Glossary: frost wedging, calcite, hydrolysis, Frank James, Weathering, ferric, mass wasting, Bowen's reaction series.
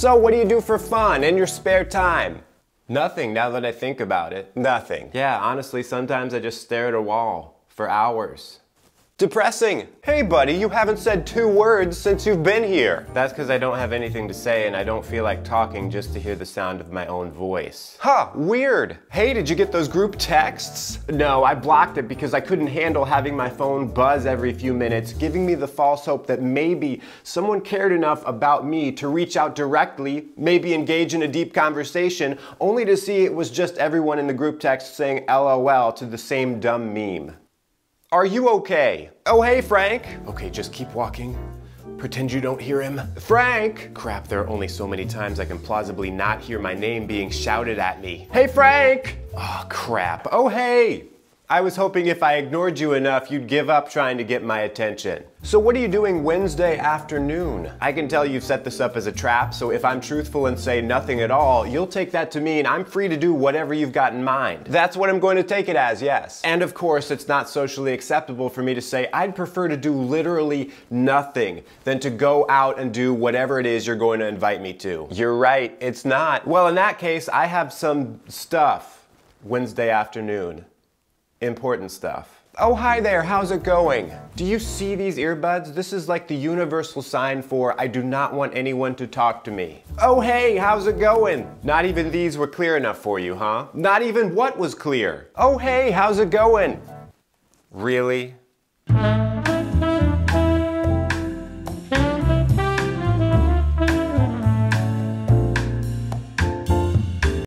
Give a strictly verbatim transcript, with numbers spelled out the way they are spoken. So what do you do for fun in your spare time? Nothing, now that I think about it. Nothing. Yeah, honestly, sometimes I just stare at a wall for hours. Depressing. Hey buddy, you haven't said two words since you've been here. That's because I don't have anything to say and I don't feel like talking just to hear the sound of my own voice. Huh, weird. Hey, did you get those group texts? No, I blocked it because I couldn't handle having my phone buzz every few minutes, giving me the false hope that maybe someone cared enough about me to reach out directly, maybe engage in a deep conversation, only to see it was just everyone in the group text saying L O L to the same dumb meme. Are you okay? Oh, hey, Frank. Okay, just keep walking. Pretend you don't hear him. Frank! Crap, there are only so many times I can plausibly not hear my name being shouted at me. Hey, Frank! Oh, crap. Oh, hey! I was hoping if I ignored you enough, you'd give up trying to get my attention. So what are you doing Wednesday afternoon? I can tell you've set this up as a trap, so if I'm truthful and say nothing at all, you'll take that to mean I'm free to do whatever you've got in mind. That's what I'm going to take it as, yes. And of course, it's not socially acceptable for me to say I'd prefer to do literally nothing than to go out and do whatever it is you're going to invite me to. You're right, it's not. Well, in that case, I have some stuff Wednesday afternoon. Important stuff. Oh, hi there, how's it going? Do you see these earbuds? This is like the universal sign for I do not want anyone to talk to me. Oh, hey, how's it going? Not even these were clear enough for you, huh? Not even what was clear? Oh, hey, how's it going? Really?